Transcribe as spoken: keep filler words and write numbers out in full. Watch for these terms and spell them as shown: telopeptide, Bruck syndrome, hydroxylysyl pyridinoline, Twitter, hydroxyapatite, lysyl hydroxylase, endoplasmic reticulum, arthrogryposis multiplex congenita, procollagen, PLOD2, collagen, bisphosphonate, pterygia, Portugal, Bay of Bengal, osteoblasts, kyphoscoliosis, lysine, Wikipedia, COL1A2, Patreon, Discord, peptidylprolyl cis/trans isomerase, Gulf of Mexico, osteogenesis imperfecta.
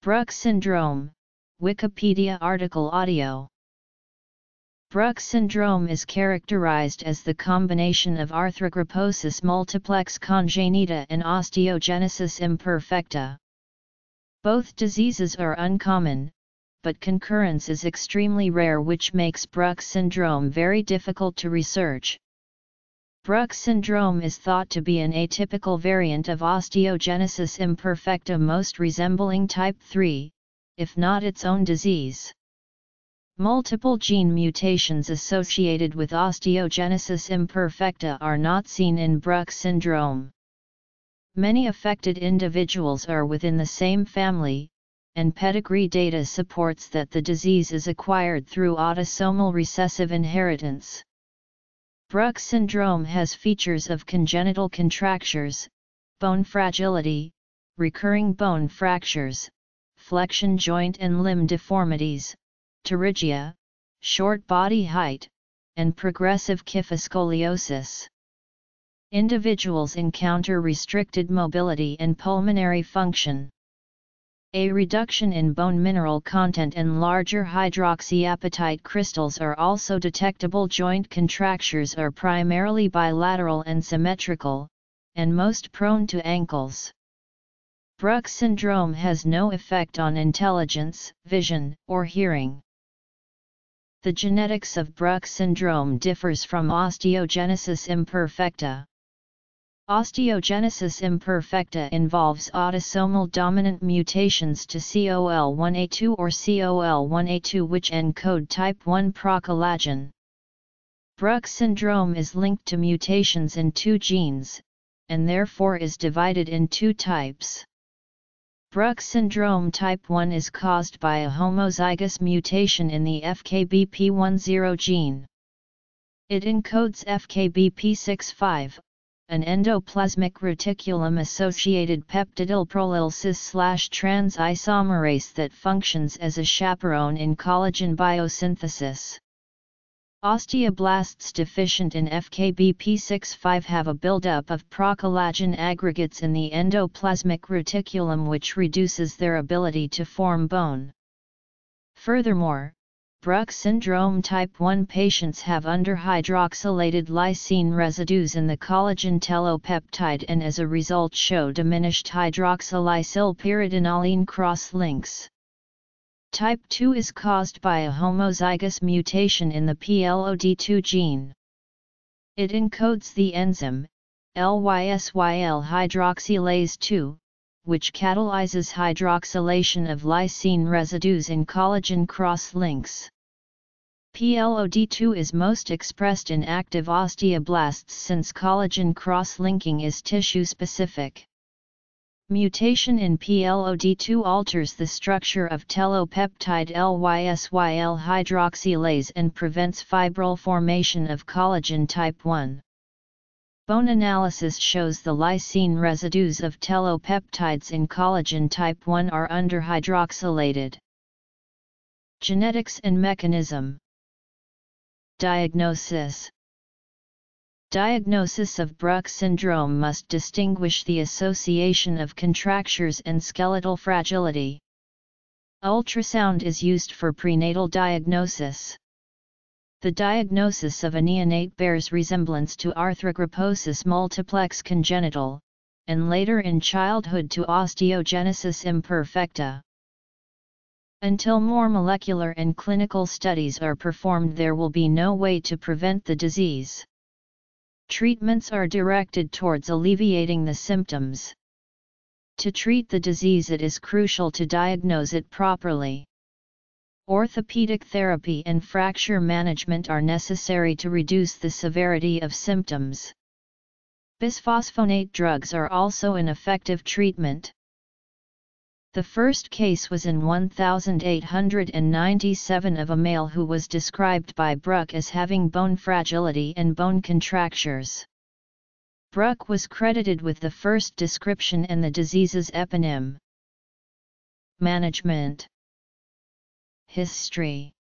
Bruck syndrome, Wikipedia article audio. Bruck syndrome is characterized as the combination of arthrogryposis multiplex congenita and osteogenesis imperfecta. Both diseases are uncommon, but concurrence is extremely rare, which makes Bruck syndrome very difficult to research. Bruck syndrome is thought to be an atypical variant of osteogenesis imperfecta, most resembling type three, if not its own disease. Multiple gene mutations associated with osteogenesis imperfecta are not seen in Bruck syndrome. Many affected individuals are within the same family, and pedigree data supports that the disease is acquired through autosomal recessive inheritance. Bruck syndrome has features of congenital contractures, bone fragility, recurring bone fractures, flexion joint and limb deformities, pterygia, short body height, and progressive kyphoscoliosis. Individuals encounter restricted mobility and pulmonary function. A reduction in bone mineral content and larger hydroxyapatite crystals are also detectable. Joint contractures are primarily bilateral and symmetrical, and most prone to ankles. Bruck syndrome has no effect on intelligence, vision, or hearing. The genetics of Bruck syndrome differs from osteogenesis imperfecta. Osteogenesis imperfecta involves autosomal dominant mutations to C O L one A two or C O L one A two, which encode type one procollagen. Bruck syndrome is linked to mutations in two genes, and therefore is divided in two types. Bruck syndrome type one is caused by a homozygous mutation in the F K B P ten gene. It encodes F K B P sixty-five, an endoplasmic reticulum-associated peptidylprolyl cis/trans isomerase that functions as a chaperone in collagen biosynthesis. Osteoblasts deficient in F K B P sixty-five have a buildup of procollagen aggregates in the endoplasmic reticulum, which reduces their ability to form bone. Furthermore, Bruck syndrome type one patients have underhydroxylated lysine residues in the collagen telopeptide, and as a result show diminished hydroxylysyl pyridinoline cross-links. Type two is caused by a homozygous mutation in the P L O D two gene. It encodes the enzyme lysyl hydroxylase two, which catalyzes hydroxylation of lysine residues in collagen cross-links. P L O D two is most expressed in active osteoblasts since collagen cross-linking is tissue-specific. Mutation in P L O D two alters the structure of telopeptide lysyl hydroxylase and prevents fibril formation of collagen type one. Bone analysis shows the lysine residues of telopeptides in collagen type one are underhydroxylated. Genetics and mechanism. Diagnosis. Diagnosis of Bruck syndrome must distinguish the association of contractures and skeletal fragility. Ultrasound is used for prenatal diagnosis. The diagnosis of a neonate bears resemblance to arthrogryposis multiplex congenital, and later in childhood to osteogenesis imperfecta. Until more molecular and clinical studies are performed, there will be no way to prevent the disease. Treatments are directed towards alleviating the symptoms. To treat the disease, it is crucial to diagnose it properly. Orthopedic therapy and fracture management are necessary to reduce the severity of symptoms. Bisphosphonate drugs are also an effective treatment. The first case was in one thousand eight hundred ninety-seven of a male who was described by Bruck as having bone fragility and bone contractures. Bruck was credited with the first description and the disease's eponym. Management. History.